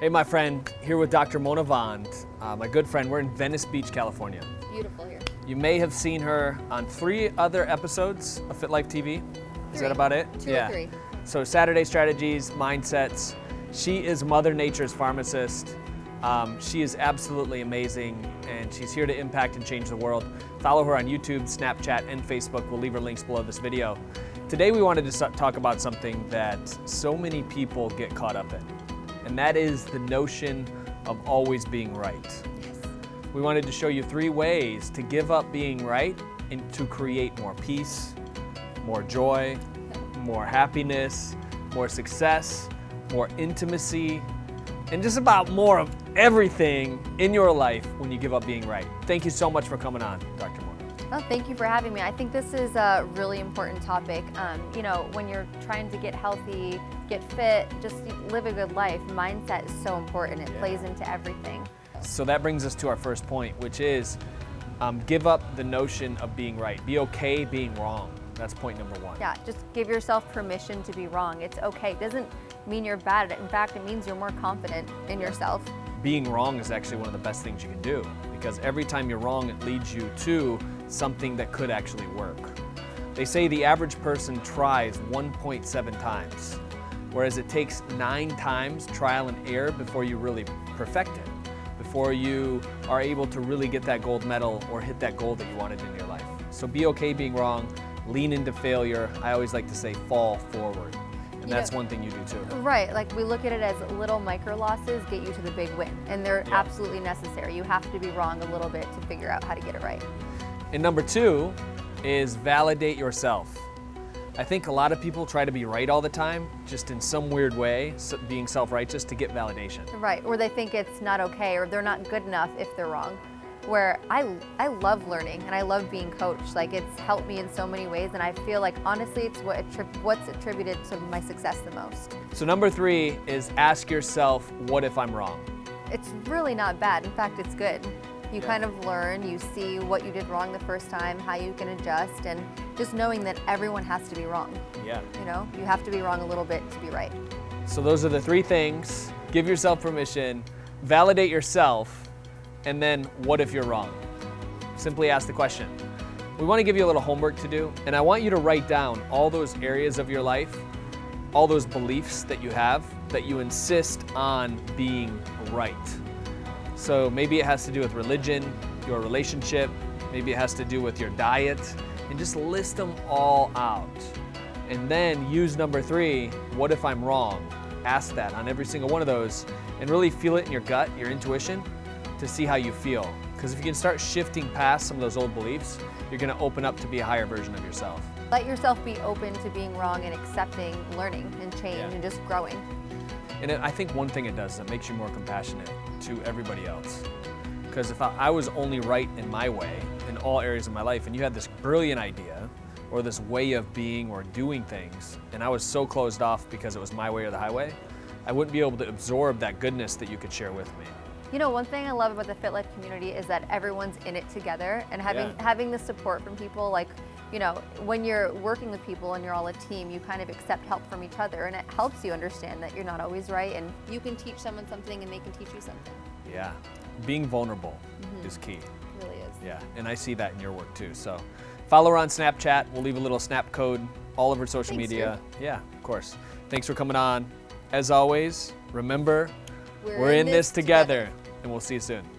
Hey, my friend, here with Dr. Mona Vond, my good friend. We're in Venice Beach, California. Beautiful here. You may have seen her on 3 other episodes of FitLife TV. Is that about it? 2 or 3. So Saturday strategies, mindsets. She is Mother Nature's pharmacist. She is absolutely amazing, and she's here to impact and change the world. Follow her on YouTube, Snapchat, and Facebook. We'll leave her links below this video. Today we wanted to talk about something that so many people get caught up in. And that is the notion of always being right. Yes. We wanted to show you 3 ways to give up being right and to create more peace, more joy, more happiness, more success, more intimacy, and just about more of everything in your life when you give up being right. Thank you so much for coming on, Dr. Mona. Well, thank you for having me. I think this is a really important topic. You know, when you're trying to get healthy, get fit, just live a good life, mindset is so important. It plays into everything. So that brings us to our first point, which is give up the notion of being right. Be okay being wrong. That's point number 1. Yeah, just give yourself permission to be wrong. It's okay. It doesn't mean you're bad at it. In fact, it means you're more confident in yourself. Being wrong is actually one of the best things you can do, because every time you're wrong, it leads you to something that could actually work. They say the average person tries 1.7 times, whereas it takes 9 times trial and error before you really perfect it, before you are able to really get that gold medal or hit that goal that you wanted in your life. So be okay being wrong, lean into failure. I always like to say fall forward. And that's one thing you do too. Right, like we look at it as little micro losses get you to the big win, and they're absolutely necessary. You have to be wrong a little bit to figure out how to get it right. And number 2 is validate yourself. I think a lot of people try to be right all the time, just in some weird way, being self-righteous to get validation. Right, or they think it's not okay, or they're not good enough if they're wrong. Where I love learning and I love being coached. Like, it's helped me in so many ways, and I feel like honestly it's what's attributed to my success the most. So number 3 is ask yourself, what if I'm wrong? It's really not bad. In fact, it's good. You kind of learn, you see what you did wrong the first time, how you can adjust, and just knowing that everyone has to be wrong. Yeah. You know, you have to be wrong a little bit to be right. So those are the 3 things. Give yourself permission, validate yourself, and then what if you're wrong? Simply ask the question. We want to give you a little homework to do, and I want you to write down all those areas of your life, all those beliefs that you have that you insist on being right. So maybe it has to do with religion, your relationship, maybe it has to do with your diet, and just list them all out. And then use number 3, what if I'm wrong? Ask that on every single one of those, and really feel it in your gut, your intuition, to see how you feel. Because if you can start shifting past some of those old beliefs, you're going to open up to be a higher version of yourself. Let yourself be open to being wrong and accepting learning and change and just growing. And I think one thing it does is it makes you more compassionate to everybody else. Because if I was only right in my way in all areas of my life, and you had this brilliant idea or this way of being or doing things, and I was so closed off because it was my way or the highway, I wouldn't be able to absorb that goodness that you could share with me. You know, one thing I love about the FitLife community is that everyone's in it together, and having the support from people. Like, you know, when you're working with people and you're all a team, you kind of accept help from each other, and it helps you understand that you're not always right, and you can teach someone something and they can teach you something. Yeah, being vulnerable is key. It really is. Yeah, and I see that in your work too. So follow her on Snapchat. We'll leave a little snap code, all of her social media. Too. Yeah, of course. Thanks for coming on. As always, remember, we're in this together. And we'll see you soon.